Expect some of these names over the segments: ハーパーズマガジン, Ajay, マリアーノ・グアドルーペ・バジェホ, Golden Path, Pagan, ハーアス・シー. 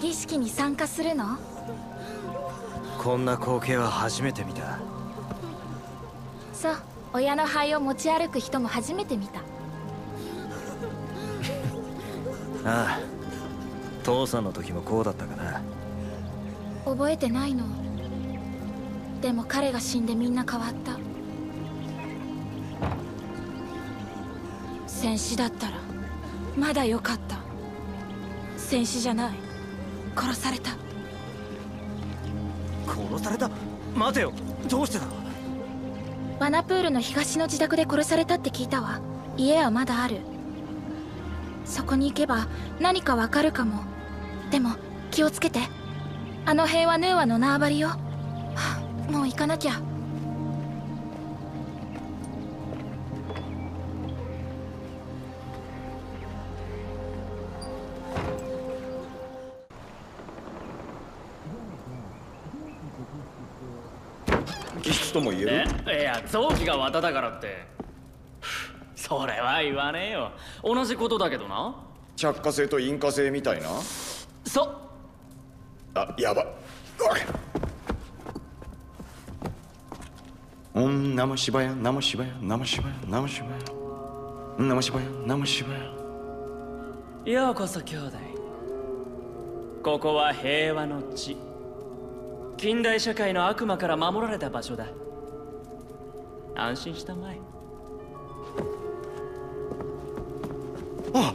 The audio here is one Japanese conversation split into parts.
儀式に参加するの？こんな光景は初めて見た。そう、親の灰を持ち歩く人も初めて見た。ああ、父さんの時もこうだったかな。覚えてないの。でも彼が死んでみんな変わった。戦死だったらまだよかった。戦死じゃない、殺された。殺された？待てよ、どうしてだ？ワナプールの東の自宅で殺されたって聞いたわ。家はまだある。そこに行けば何かわかるかも。でも気をつけて。あの辺はヌーアの縄張りよ。もう行かなきゃ。気質とも言える？いや、臓器が綿だからってそれは言わねえよ。同じことだけどな。着火性と引火性みたいな。そう。あ、やば。おん、生芝や、生芝や、生芝や、生芝や、生芝や、生芝や。ようこそ兄弟。ここは平和の地。近代社会の悪魔から守られた場所だ。安心したまえ。ああ、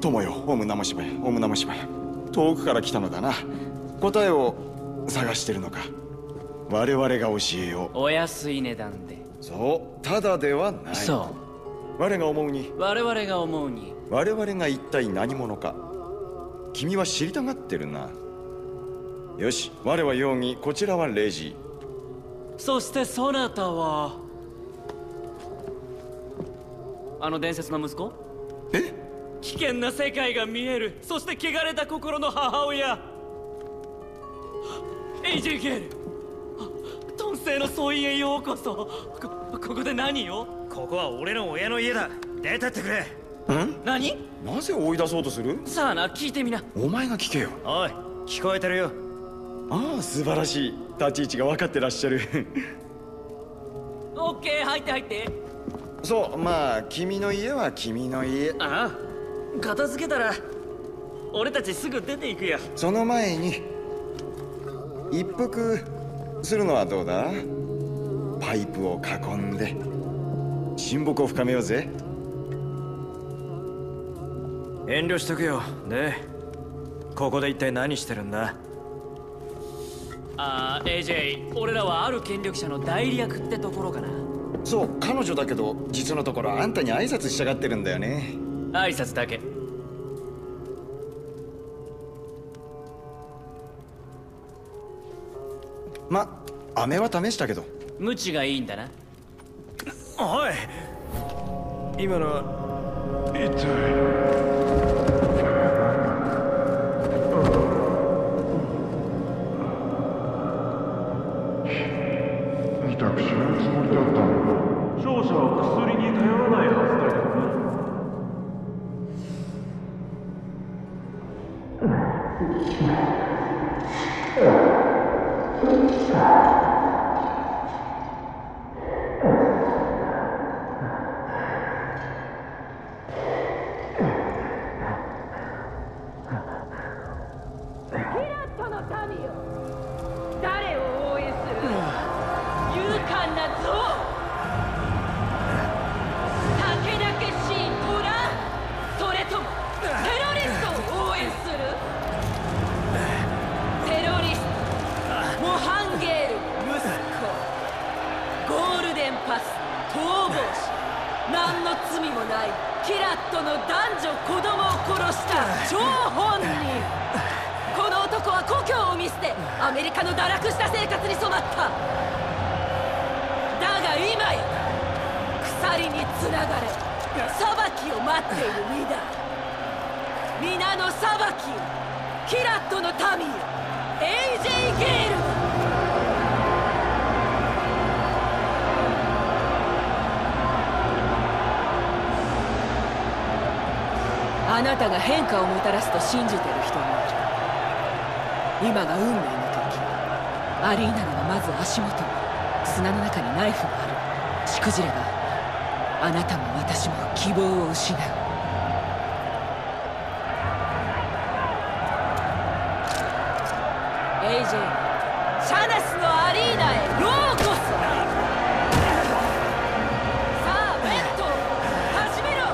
友よ、オムナマシバヤ、オムナマシバヤ。遠くから来たのだな。答えを探してるのか。我々が教えを。お安い値段で。そう、ただではない。そう。我が思うに。我々が思うに。我々が一体何者か。君は知りたがってるな。よし、我は容疑、こちらはレジ。そしてそなたは。あの伝説の息子。え？危険な世界が見える。そして汚れた心の母親エイジゲール。トンセイの総員へようこそ。ここで何よ。ここは俺の親の家だ。出てってくれ。ん？何？なぜ追い出そうとする？さあな、聞いてみな。お前が聞けよ。おい、聞こえてるよ。ああ、素晴らしい。立ち位置が分かってらっしゃる。オッケー、入って入って。そう、まあ君の家は君の家。ああ、片付けたら俺たちすぐ出ていくよ。その前に一服するのはどうだ。パイプを囲んで親睦を深めようぜ。遠慮しとくよ。でここで一体何してるんだ。ああ、 AJ、 俺らはある権力者の代理役ってところかな。そう、彼女だけど、実のところあんたに挨拶したがってるんだよね。挨拶だけ。ま、飴は試したけど。無知がいいんだな。おい、今のは痛い。あなたが変化をもたらすと信じてる人もいる。今が運命の時。アリーナならまず足元、砂の中にナイフがある。しくじればあなたも私も希望を失う。AJ、シャネスのアリーナへようこそ。さあベッドを始めろ。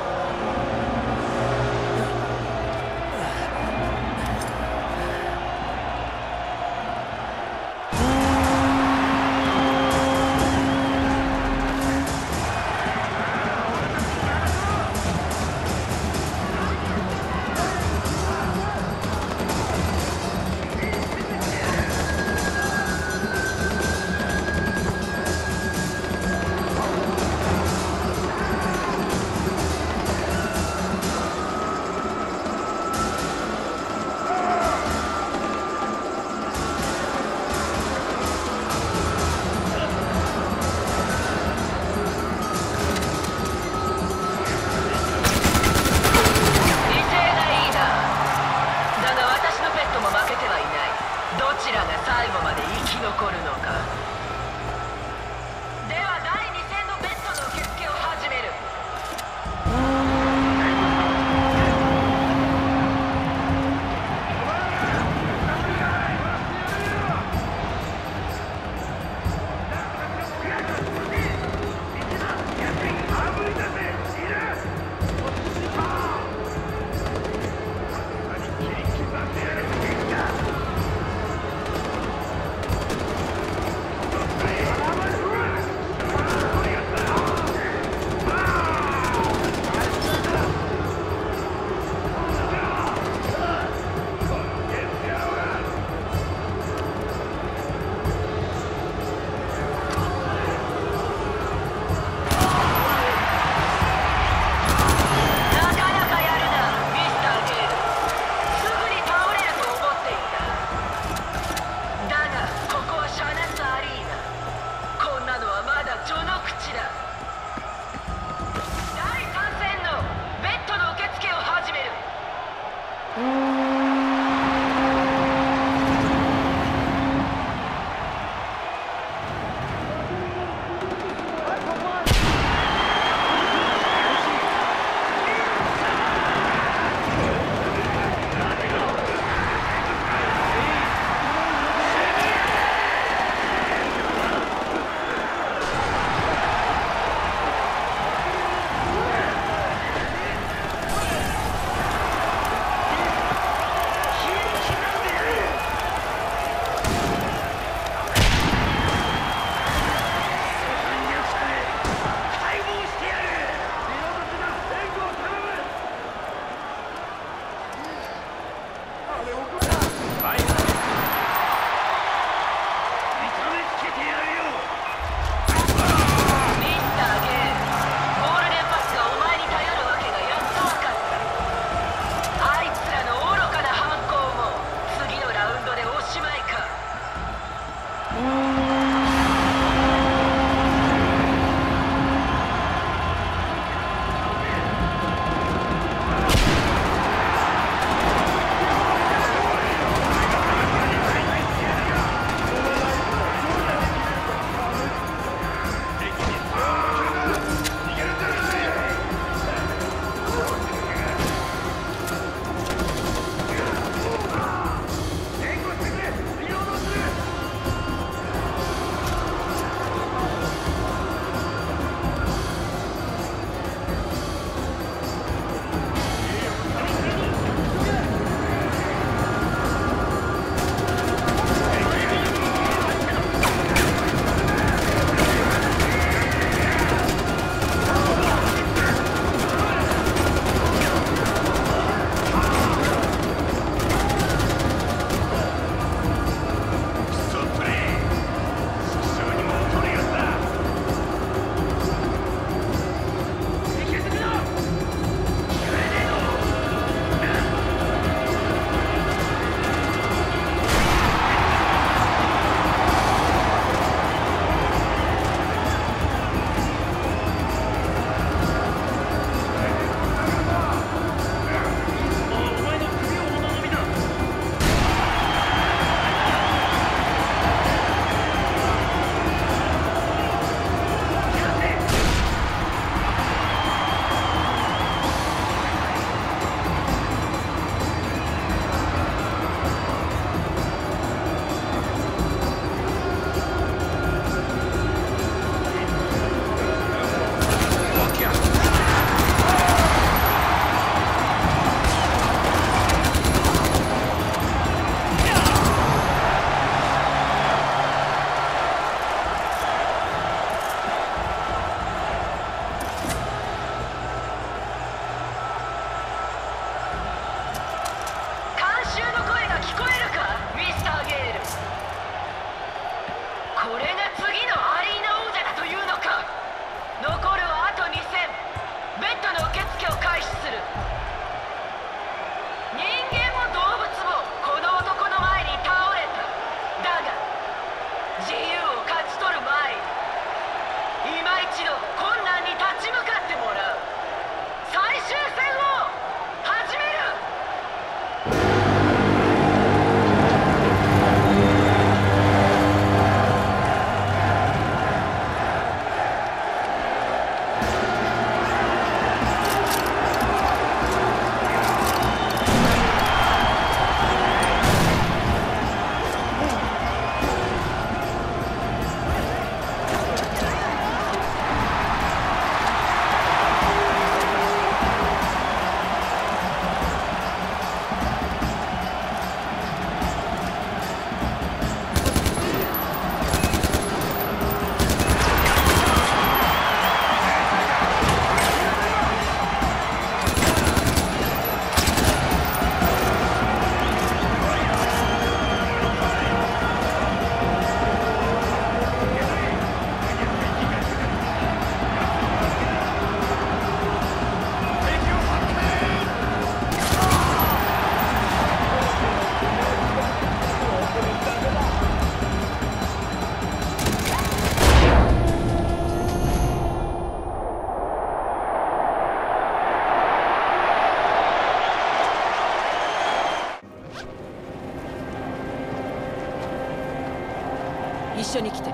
緒に来て。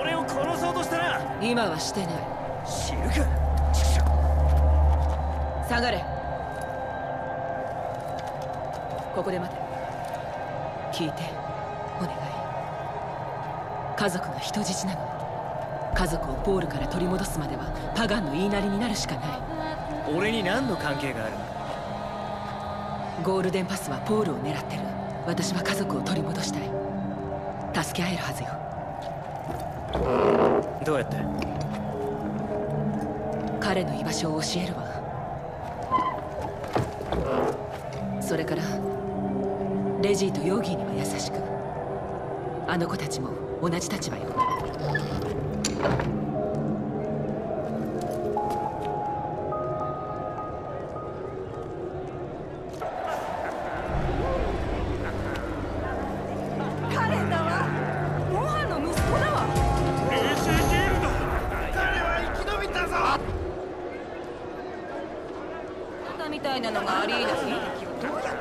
俺を殺そうとしたら。今はしてない。知るか。下がれ。ここで待て。聞いてお願い。家族が人質なの。家族をポールから取り戻すまではパガンの言いなりになるしかない。俺に何の関係があるの。ゴールデンパスはポールを狙ってる。私は家族を取り戻したい。助け合えるはずよ。どうやって？彼の居場所を教えるわ。それからレジーとヨギーには優しく。あの子たちも同じ立場よ。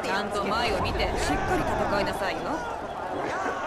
ちゃんと前を見てしっかり戦いなさいよ。